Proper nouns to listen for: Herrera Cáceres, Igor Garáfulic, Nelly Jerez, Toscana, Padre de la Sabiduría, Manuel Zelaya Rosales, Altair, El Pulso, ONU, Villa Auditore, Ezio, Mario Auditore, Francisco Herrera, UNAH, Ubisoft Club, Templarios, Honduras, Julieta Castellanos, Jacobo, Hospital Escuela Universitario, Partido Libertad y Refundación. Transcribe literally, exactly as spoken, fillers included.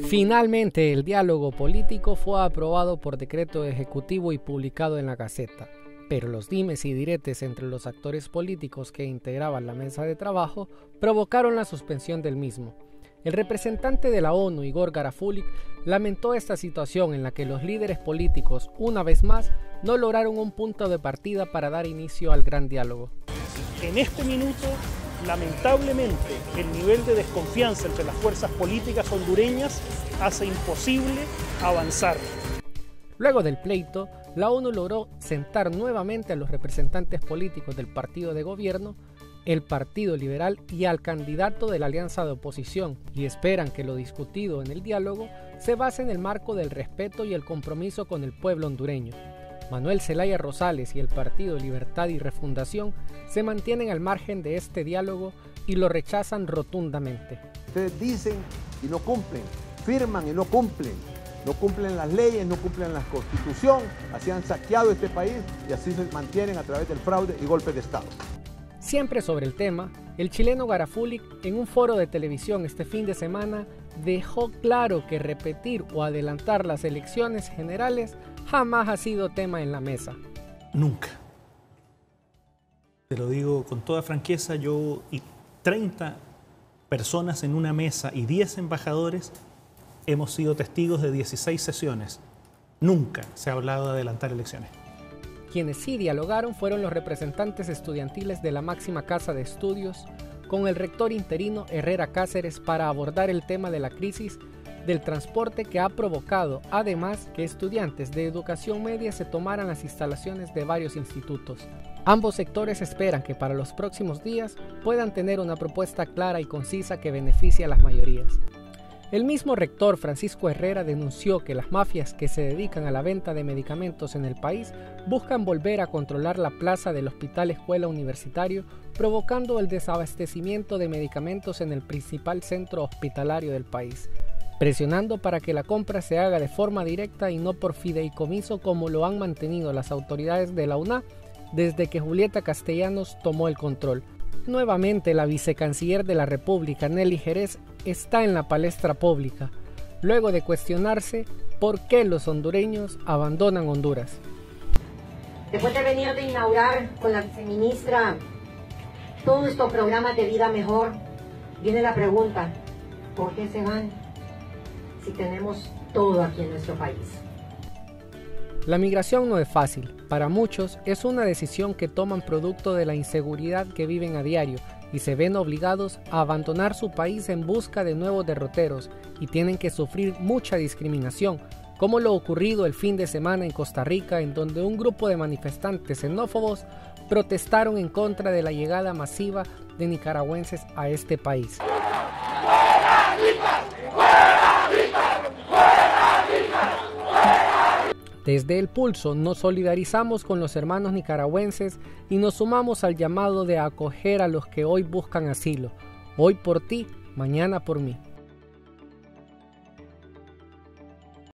Finalmente, el diálogo político fue aprobado por decreto ejecutivo y publicado en la Gaceta, pero los dimes y diretes entre los actores políticos que integraban la mesa de trabajo provocaron la suspensión del mismo. El representante de la ONU, Igor Garáfulic, lamentó esta situación en la que los líderes políticos, una vez más, no lograron un punto de partida para dar inicio al gran diálogo. En este minuto, lamentablemente, el nivel de desconfianza entre las fuerzas políticas hondureñas hace imposible avanzar. Luego del pleito, la ONU logró sentar nuevamente a los representantes políticos del partido de gobierno, el Partido Liberal y al candidato de la alianza de oposición, y esperan que lo discutido en el diálogo se base en el marco del respeto y el compromiso con el pueblo hondureño. Manuel Zelaya Rosales y el Partido Libertad y Refundación se mantienen al margen de este diálogo y lo rechazan rotundamente. Ustedes dicen y no cumplen, firman y no cumplen, no cumplen las leyes, no cumplen la Constitución, así han saqueado este país y así se mantienen a través del fraude y golpes de Estado. Siempre sobre el tema, el chileno Garáfulic, en un foro de televisión este fin de semana, dejó claro que repetir o adelantar las elecciones generales jamás ha sido tema en la mesa. Nunca. Te lo digo con toda franqueza, yo y treinta personas en una mesa y diez embajadores hemos sido testigos de dieciséis sesiones. Nunca se ha hablado de adelantar elecciones. Quienes sí dialogaron fueron los representantes estudiantiles de la máxima casa de estudios con el rector interino Herrera Cáceres para abordar el tema de la crisis del transporte que ha provocado, además, que estudiantes de educación media se tomaran las instalaciones de varios institutos. Ambos sectores esperan que para los próximos días puedan tener una propuesta clara y concisa que beneficie a las mayorías. El mismo rector Francisco Herrera denunció que las mafias que se dedican a la venta de medicamentos en el país buscan volver a controlar la plaza del Hospital Escuela Universitario, provocando el desabastecimiento de medicamentos en el principal centro hospitalario del país, presionando para que la compra se haga de forma directa y no por fideicomiso como lo han mantenido las autoridades de la U N A H desde que Julieta Castellanos tomó el control. Nuevamente, la vicecanciller de la República, Nelly Jerez, está en la palestra pública, luego de cuestionarse por qué los hondureños abandonan Honduras. Después de venir de inaugurar con la viceministra todos estos programas de vida mejor, viene la pregunta, ¿por qué se van si tenemos todo aquí en nuestro país? La migración no es fácil. Para muchos es una decisión que toman producto de la inseguridad que viven a diario y se ven obligados a abandonar su país en busca de nuevos derroteros y tienen que sufrir mucha discriminación, como lo ocurrido el fin de semana en Costa Rica, en donde un grupo de manifestantes xenófobos protestaron en contra de la llegada masiva de nicaragüenses a este país. Desde El Pulso nos solidarizamos con los hermanos nicaragüenses y nos sumamos al llamado de acoger a los que hoy buscan asilo. Hoy por ti, mañana por mí.